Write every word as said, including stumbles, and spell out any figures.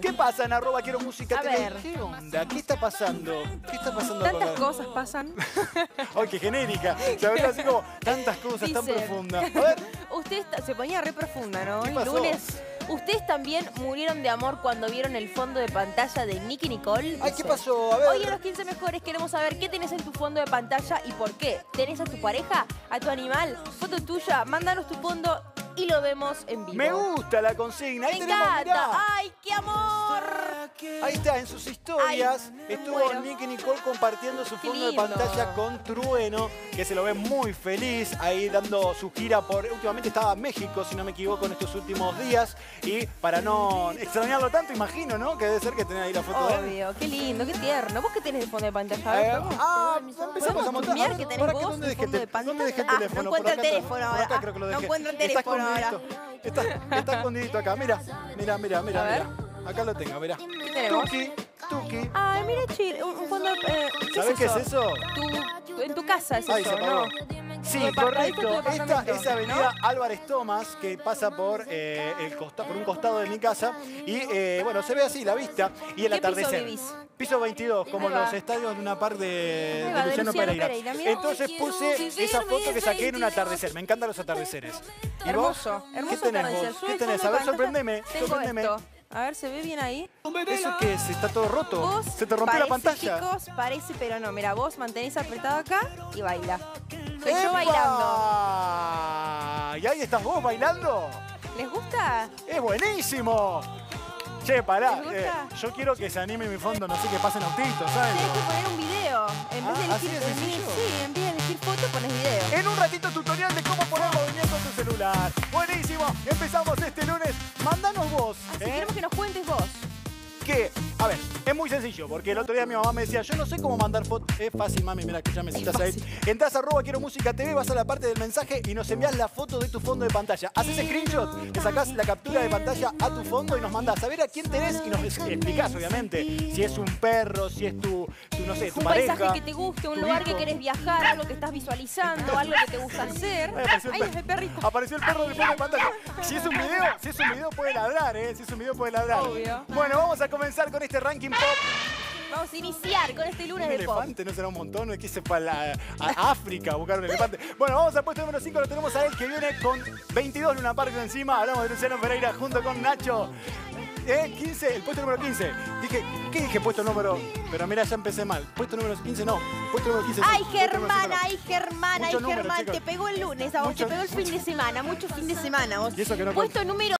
¿Qué pasa en arroba Quiero Música T V? A ver. ¿Qué onda? ¿Qué está pasando? ¿Qué está pasando? Tantas cosas pasan. ¡Ay, qué genérica! Se ve así como tantas cosas. Dice, tan profundas. A ver. Usted se ponía re profunda, ¿no? El lunes. Ustedes también murieron de amor cuando vieron el fondo de pantalla de Nicki Nicole. Ay, ¿qué pasó? A ver. Hoy en los quince mejores queremos saber qué tenés en tu fondo de pantalla y por qué. ¿Tenés a tu pareja? ¿A tu animal? ¿Foto tuya? Mándanos tu fondo y lo vemos en vivo. Me gusta la consigna. Ahí me tenemos, encanta. Mirá. Ay, qué amor. Ahí está, en sus historias. Ay, estuvo bueno. Nicki Nicole compartiendo su fondo de pantalla con Trueno, que se lo ve muy feliz, ahí dando su gira por... Últimamente estaba en México, si no me equivoco, en estos últimos días. Y para no extrañarlo tanto, imagino, ¿no? Que debe ser que tenés ahí la foto. Obvio, de él. Qué lindo, qué tierno. ¿Vos qué tenés de fondo de pantalla? A ver, eh, ah, empezamos a montar. Ver, que tenés ¿para vos que dónde dejé el teléfono? Ah, no encuentro el teléfono acá, ahora. Acá, ah, creo que lo dejé. No encuentro el teléfono ahora. Está, está escondidito acá, mira, mira, mira, mira. Acá lo tengo, mirá. Tuki, tuki. Ay, mira, chill. Un fondo. Eh, ¿Sabes qué es eso? Tu, en tu casa es Ay, eso, se apagó. ¿No? Sí, correcto. Esta es Avenida Álvarez Thomas, que pasa por, eh, el costa, por un costado de mi casa. Y eh, bueno, se ve así la vista y el atardecer. ¿Qué piso vivís? Piso veintidós, como los estadios de Luna Park de, de Luciano Pereira. Pereira. Entonces puse esa foto que saqué en un atardecer. Me encantan los atardeceres. ¿Y vos? Hermoso. Hermoso. ¿Qué tenés vos? ¿Qué tenés? A ver, sorprendeme. Sorprendeme. A ver, ¿se ve bien ahí? ¿Eso qué es? ¿Está todo roto? ¿Vos se te rompió la pantalla? Chicos, parece, pero no. Mira, vos mantenés apretado acá y baila. Soy ¡epa! Yo bailando. ¿Y ahí estás vos bailando? ¿Les gusta? ¡Es buenísimo! Che, pará. Eh, yo quiero que se anime mi fondo, no sé, que pasen autitos, ¿sabes? Tienes que poner un video. En vez ah, de elegir, es en vez, sí, en vez de elegir foto, pones video. En un ratito tutorial de cómo poner movimiento en tu celular. Buenísimo. Empezamos este lunes. Mándanos vos. Así ¿eh? Queremos que nos cuentes vos. ¿Qué? A ver, es muy sencillo, porque el otro día mi mamá me decía, yo no sé cómo mandar fotos. Es fácil, mami, mira, que ya me citas ahí. Entrás a arroba Quiero Música T V, vas a la parte del mensaje y nos envías la foto de tu fondo de pantalla. Haces screenshot, te sacás la captura de pantalla a tu fondo y nos mandás a ver a quién tenés y nos explicás, obviamente, si es un perro, si es tu, tu no sé, tu un pareja. Un paisaje que te guste, un lugar hijo. Que querés viajar, algo que estás visualizando, algo que te gusta hacer. Ay, apareció, ay, el perrito. Apareció el perro del fondo de pantalla. Si es un video, si es un video puede ladrar, ¿eh? Si es un video puede ladrar. Obvio. Bueno, vamos a comenzar con este ranking pop. Vamos a iniciar con este lunes de pop. Un elefante, ¿no será un montón? No es que se fue a, la, a África a buscar un elefante. Bueno, vamos al puesto número cinco, lo tenemos a él que viene con veintidós Luna Park encima. Hablamos de Luciano Pereira junto con Nacho. Eh, quince, el puesto número quince. Dije, ¿qué dije puesto número? Pero mira, ya empecé mal. Puesto número quince, no. Puesto número quince. Ay, sí. Germán, ay, Germán, ay, Germán. Te pegó el lunes, a vos mucho, te pegó el fin mucho. De semana, mucho fin de semana vos. Y eso que no puesto número